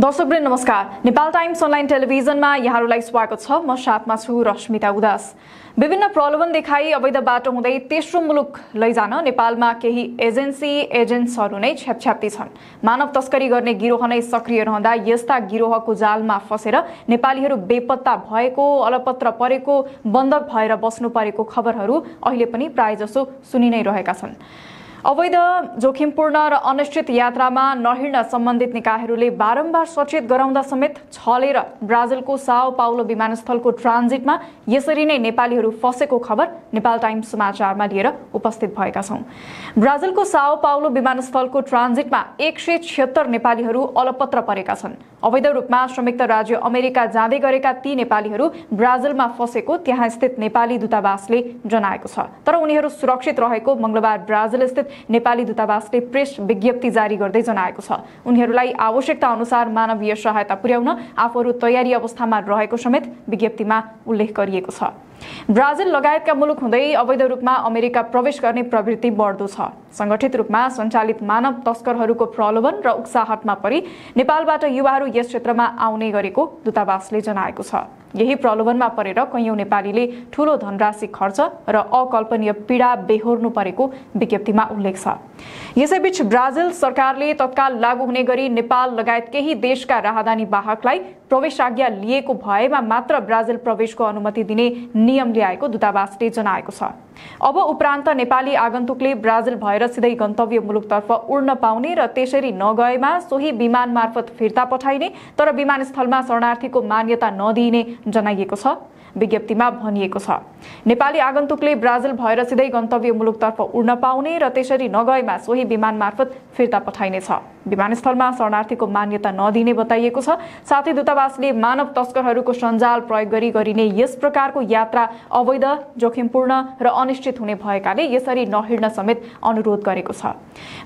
दर्शकवृन्द नमस्कार। Nepal times online टेलिभिजनमा यहाँहरूलाई स्वागत छ। म साथमा छु रश्मिता उदास। विभिन्न प्रलोभन देखाई अवैध बाटो हुँदै तेस्रो मुलुक लैजान नेपालमा केही एजेन्सीहरू नै छ्यापछ्याप्ती छन्। मानव तस्करी गर्ने गिरोह नै सक्रिय रहँदा यस्ता गिरोहको जालमा फसेर नेपालीहरू बेपत्ता भएको, अलपत्र परेको, बन्धक भएर बस्नु परेको खबरहरू अहिले पनि प्रायजसो सुनिनै रहेका छन्। अवैध, जोखिमपूर्ण र अनिश्चित यात्रामा नहिड्न सम्बन्धित निकायहरूले बारम्बार सचेत गराउँदा समेत छलेर ब्राजिलको साओ पाउलो विमानस्थलको ट्रान्जिटमा यसरी नै नेपालीहरू फसेको खबर नेपाल टाइम्स समाचारमा लिएर उपस्थित भएका छौं। ब्राजिलको साओ पाउलो विमानस्थलको ट्रान्जिटमा 176 नेपालीहरू अलपत्र परेका छन्। अवैध रूपमा संयुक्त राज्य अमेरिका जाँदै गरेका ती नेपालीहरू ब्राजिलमा फसेको त्यहाँ स्थित नेपाली दूतावासले जनाएको छ। तर उनीहरू सुरक्षित रहेको मंगलबार ब्राजिल स्थित नेपाली दूतावासले प्रेस विज्ञप्ति जारी गर्दै जनाएको छ। उनीहरूलाई आवश्यकता अनुसार मानवीय सहायता पुर्याउन आफूहरू तयारी अवस्थामा रहेको समेत विज्ञप्तिमा उल्लेख गरिएको छ। ब्राजिल लगायतका मुलुक हुँदै अवैध रूपमा अमेरिका प्रवेश गर्ने प्रवृत्ति बढ्दो छ। संगठित रूपमा सञ्चालित मानव तस्करहरूको प्रलोभन र उत्साहमा परी नेपालबाट युवाहरू यस क्षेत्रमा आउने गरेको दूतावासले जनाएको छ। यही प्रलोभनमा परेर कैयौं नेपालीले ठूलो धनराशि खर्च र अकल्पनीय पीडा बेहोर्नु परेको विज्ञप्तिमा उल्लेख छ। यसैबीच ब्राजिल सरकारले तत्काल लागू हुने गरी नेपाल लगायत केही देशका राहदानी वाहकलाई प्रवेशाज्ञा लिएको भएमा मात्र ब्राजिल प्रवेशको अनुमति दिने नियम ल्याएको दूतावासले जनाएको छ। अब उपरान्त नेपाली आगन्तुकले ब्राजिल भएर सिधै गन्तव्य मुलुकतर्फ उड्न पाउने र त्यसरी नगएमा सोही विमान मार्फत फिर्ता पठाइने, तर विमानस्थलमा शरणार्थीको मान्यता नदिइने जनाइएको छ। विज्ञप्तिमा भनिएको छ, नेपाली आगन्तुकले ब्राजिल भएर सिधै गन्तव्य मुलुकतर्फ उड्न पाउने र त्यसरी नगएमा सोही विमान मार्फत फिर्ता पठाइनेछ। विमानस्थलमा शरणार्थीको मान्यता नदिने बताइएको छ। साथै दूतावासले मानव तस्करहरूको सञ्जाल प्रयोग गरी गरिने यस प्रकारको यात्रा अवैध, जोखिमपूर्ण र अनिश्चित हुने भएकाले यसरी नहिड्न समेत अनुरोध गरेको छ।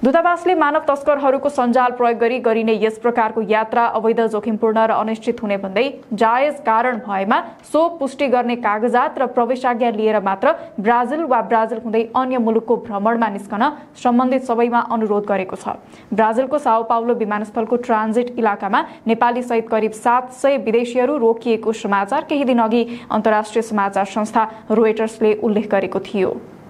दूतावासले मानव तस्करहरूको सञ्जाल प्रयोग गरी गरिने यस प्रकारको यात्रा अवैध, जोखिमपूर्ण र अनिश्चित हुने भन्दै जायज कारण भएमा सो पुष्टि गर्ने कागजात र प्रवेशाज्ञा लिएर मात्र ब्राजिल वा ब्राजिल हुँदै अन्य मुलुकको भ्रमणमा निस्कन सम्बन्धित सबैमा अनुरोध गरेको छ। ब्राजिलको साओ पाउलो विमानस्थलको ट्रान्जिट इलाकामा नेपाली सहित करिब 700 विदेशीहरू रोकिएको समाचार केही दिन अघि अन्तर्राष्ट्रिय समाचार संस्था रोइटर्सले उल्लेख गरेको थियो।